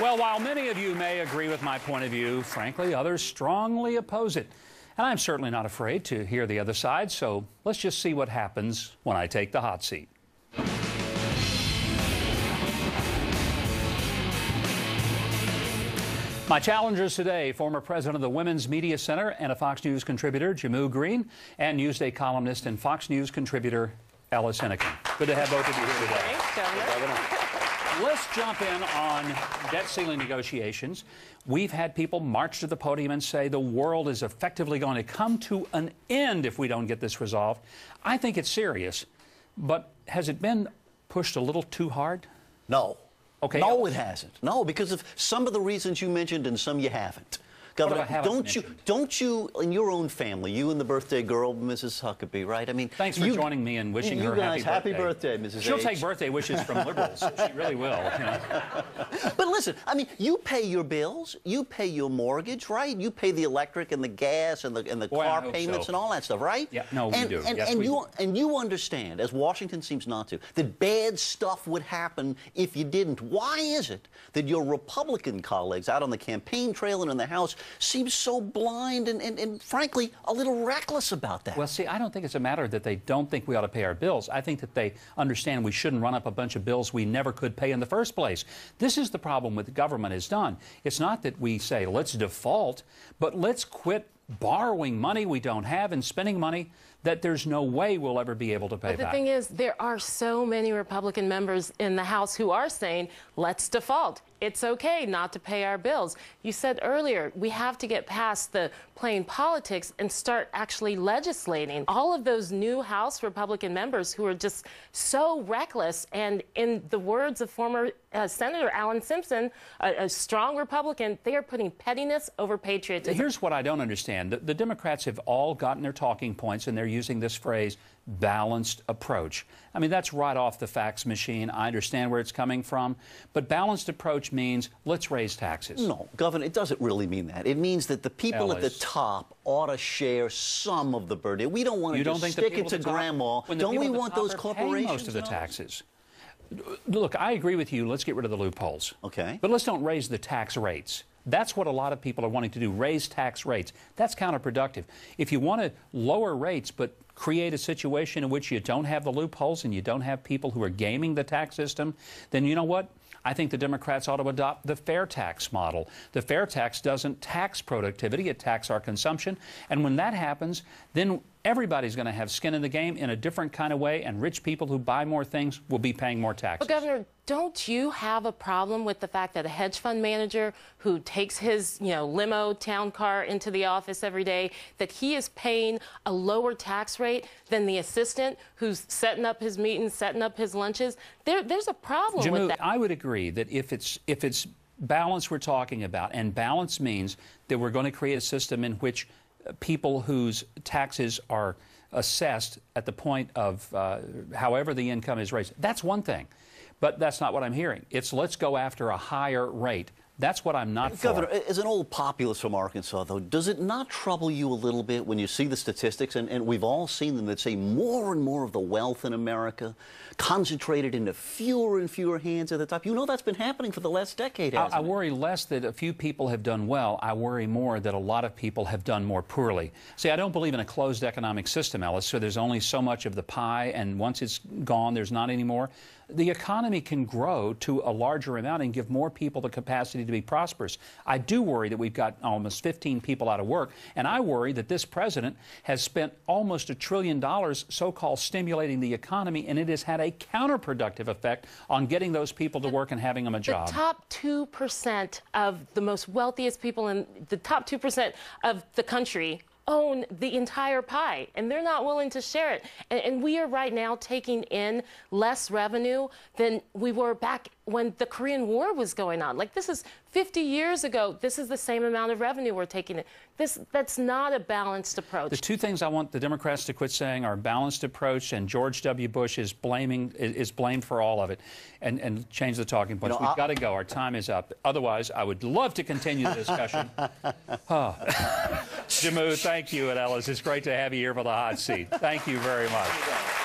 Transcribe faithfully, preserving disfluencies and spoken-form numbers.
Well, while many of you may agree with my point of view, frankly, others strongly oppose it. And I'm certainly not afraid to hear the other side, so let's just see what happens when I take the hot seat. My challengers today, former president of the Women's Media Center and a Fox News contributor, Jehmu Green, and Newsday columnist and Fox News contributor, Ellis Henican. Good to have both of you here today. Thanks, let's jump in on debt ceiling negotiations. We've had people march to the podium and say the world is effectively going to come to an end if we don't get this resolved. I think it's serious, but has it been pushed a little too hard? No. Okay. No, it hasn't. No, because of some of the reasons you mentioned and some you haven't. Governor, I don't you, don't you, in your own family, you and the birthday girl, Missus Huckabee, right? I mean, thanks for you, joining me and wishing you her guys, happy birthday. Happy birthday, Missus She'll H. take birthday wishes from liberals. She really will. You know? But listen, I mean, you pay your bills, you pay your mortgage, right? You pay the electric and the gas and the and the Boy, car payments so. and all that stuff, right? Yeah, no, and, we do. And, yes, and we you do. and you understand, as Washington seems not to, that bad stuff would happen if you didn't. Why is it that your Republican colleagues out on the campaign trail and in the House seems so blind and, and, and, frankly, a little reckless about that? Well, see, I don't think it's a matter that they don't think we ought to pay our bills. I think that they understand we shouldn't run up a bunch of bills we never could pay in the first place. This is the problem with the government has done. It's not that we say, let's default, but let's quit borrowing money we don't have and spending money that there's no way we'll ever be able to pay back. But the thing is, there are so many Republican members in the House who are saying, let's default. It's okay not to pay our bills. You said earlier, we have to get past the plain politics and start actually legislating. All of those new House Republican members who are just so reckless, and in the words of former uh, Senator Alan Simpson, a, a strong Republican, they are putting pettiness over patriotism. Here's what I don't understand. The, the Democrats have all gotten their talking points, and they're using this phrase, balanced approach. I mean, that's right off the fax machine. I understand where it's coming from. But balanced approach means let's raise taxes. No, Governor, it doesn't really mean that. It means that the people Ellis. at the top ought to share some of the burden. We don't want to just stick it to grandma. Don't we want those corporations pay most of the taxes? Look, I agree with you. Let's get rid of the loopholes. Okay. But let's don't raise the tax rates. That's what a lot of people are wanting to do, raise tax rates. That's counterproductive. If you want to lower rates but create a situation in which you don't have the loopholes and you don't have people who are gaming the tax system, then you know what? I think the Democrats ought to adopt the fair tax model. The fair tax doesn't tax productivity, it taxes our consumption. And when that happens, then everybody's going to have skin in the game in a different kind of way, and rich people who buy more things will be paying more taxes. Well, Governor, don't you have a problem with the fact that a hedge fund manager who takes his, you know, limo town car into the office every day, that he is paying a lower tax rate than the assistant who's setting up his meetings, setting up his lunches? There, there's a problem Jehmu, with that. I would agree that if it's if it's balance we're talking about, and balance means that we're going to create a system in which people whose taxes are assessed at the point of uh, however the income is raised. That's one thing, but that's not what I'm hearing. It's let's go after a higher rate. That's what I'm not for. Governor, as an old populist from Arkansas, though, does it not trouble you a little bit when you see the statistics, and, and we've all seen them, that say more and more of the wealth in America concentrated into fewer and fewer hands at the top? You know that's been happening for the last decade, hasn't I, I worry it? less that a few people have done well. I worry more that a lot of people have done more poorly. See, I don't believe in a closed economic system, Ellis, so there's only so much of the pie, and once it's gone, there's not any more. The economy can grow to a larger amount and give more people the capacity to be prosperous. I do worry that we've got almost fifteen people out of work, and I worry that this president has spent almost a trillion dollars so-called stimulating the economy, and it has had a counterproductive effect on getting those people to work and having them a job. The top two percent of the most wealthiest people in the top two percent of the country own the entire pie, and they're not willing to share it. And, and we are right now taking in less revenue than we were back when the Korean War was going on. Like, this is fifty years ago. This is the same amount of revenue we're taking in. This, that's not a balanced approach. The two things I want the Democrats to quit saying are balanced approach, and George W. Bush is blaming is blamed for all of it, and and change the talking points. You know, We've got to go. Our time is up. Otherwise, I would love to continue the discussion. Oh. Jehmu, thank you, and Ellis, it's great to have you here for the hot seat. Thank you very much.